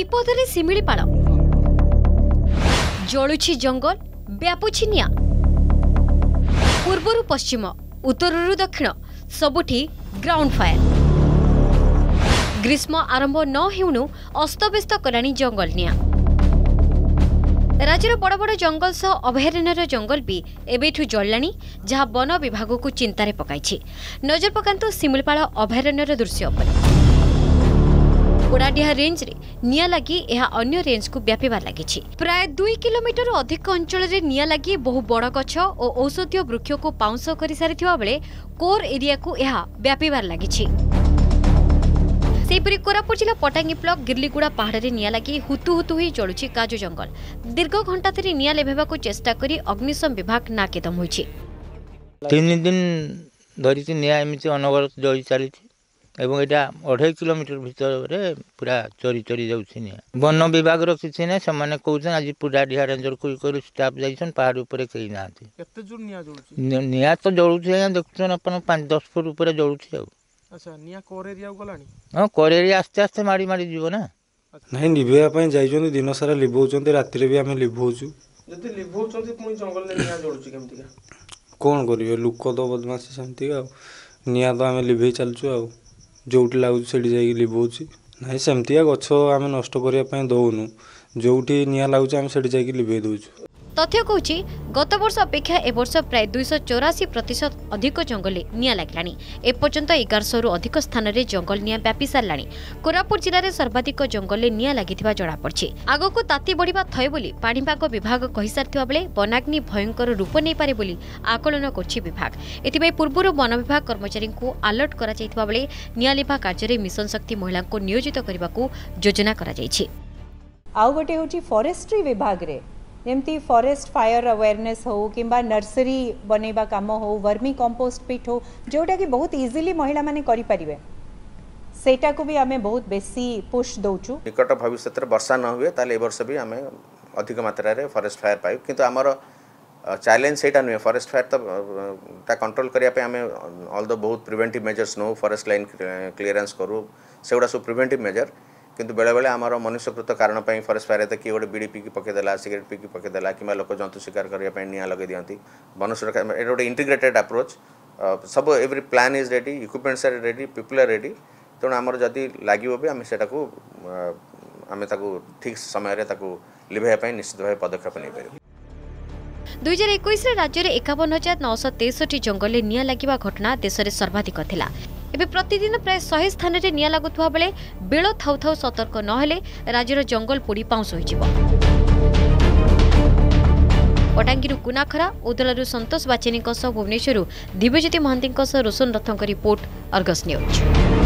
विपदरे सिमिलीपाड़ा जलुछि जंगल व्यापुछि निया पूर्वरु पश्चिम उत्तररु दक्षिण सबुठी ground fire. ग्रीष्म आरंभ न हेउनु अस्तव्यस्त कराणी जंगल निया। राज्यर बड़ बड़ जंगल सह अभयारण्यर जंगल भी एबेठू जल्लाणी, जहाँ वन विभाग को चिंतार पकाई। नजर पकांतु सिमिलीपाड़ा अभयारण्यर दृश्य उपर। उड़ाडिहा रेंज रे निया लगी यह अन्य रेंज को व्यापार लगी। प्राय 2 किलोमीटर अधिक अंचल रे निया लगी बहु बड़ गछ और औषधीय वृक्ष को पाउंस कर सारिथिबा बेले कोर एरिया को यह व्यापार लगी। सेपरी कोरापुट जिला पटांगी ब्लॉक गिरलीगुड़ा पहाड़ रे निया लगी हुतुहुतु ही जलुछि काजू जंगल। दीर्घ घंटा धरी निया लेभेबा को चेष्टा करी अग्निशम विभाग नाकेदम होछि। 3 दिन धरी निया एमिति अनवरत जली चलिछि एवं एटा 2.5 किलोमीटर भीतर पूरा चोरी चोरी जाऊँ। वन विभाग किसी ना से कौन आज पूरा डिहा रेंजर को स्टाफ जाइछन पहाड़ उपर कई ना निया तो जलुचे देखुन अपन 5-10 फुट उपर जलुचे। अच्छा निया कोर एरिया गलानी? हां कोर एरिया आस्ते आस्ते मारी मारी जीव ना नहीं लिभेया पई जाइछन दिन सारा लिभौचन रात रे भी आम लिभौचु जति लिभौचन पुनी जंगल रे निया जलुचे केमति का कोन करियो लोक तो बदमाशी सेमति का निया तो आम लिभे चलचु आ जो लगुच से लिभौची ना सेमती गच आम नष्ट दौनु जो निया लगुच लिभे दौर। तथ्य कहूँ गत वर्ष अपेक्षा ए वर्ष प्राय 284% अधिक जंगल निया लगलानी। एपर्यंत 1100 अधिक स्थान में जंगल निया व्यापी सारा। कोरापुट जिले में सर्वाधिक जंगल निया लगी जमापड़ी। आगक ताती बढ़ा थे बोली पाणीपाग विभाग कही सारी बेले वनाग्नि भयंकर रूप नहीं पारे बोली आकलन कर विभाग। एथि पूर्व वन विभाग कर्मचारी को आलर्ट कर निया लिभा कार्य मिशन शक्ति महिला को नियोजित करने को योजना कर। फॉरेस्ट्री विभाग नेमती फॉरेस्ट फायर अवेयरनेस हो कि नर्सरी बनइबा काम हो वर्मी कंपोस्ट पिट हो जोटा कि बहुत इजीली महिला माने करि परिबे सेटा को भी हमें बहुत बेसी पुश दउचु। निकट भविष्य रे वर्षा न हुए ताले ए वर्ष भी हमें अधिक मात्रा रे फॉरेस्ट फायर पाइब किंतु हमर चैलेंज सेटा न फॉरेस्ट फायर तो कंट्रोल करिया पे हमें ऑल द बहुत preventive measures no forest line clearance करू सेगुडा सब प्रिवेंटिव मेजर किंतु बेले बेले आम मनुष्यकृत कारण फॉरेस्ट फायर तो किए गोटे बीड़ी पिकी पकईदेला सिगरेट पिकी पकईदेला कि लोक जंतु शिकार करने निया लगे दिखती वन सुरक्षा ये गोटे इंटीग्रेटेड अप्रोच सब every plan is ready equipments are ready people are ready तेणु आमर जदि लगे भी आम से आम ठीक समय लिभाई निश्चित भाव पदक्षेप नहीं पार। 2021 राज्य में 51,963 जंगल निया लगे घटना देश में सर्वाधिक था। एबे प्रतिदिन प्राय 100 स्थान रे निया लागुवा बेले बेल थाउ थाउ सतर्क नहेले राज्यर जंगल पोड़ी पाउंस होइजिवो। पटांगीरु कुनाखरा उदलरु संतोष बाचेनी सह भुवनेश्वर दिव्यज्योति महांती रोशन रथों रिपोर्ट अर्गस न्यूज।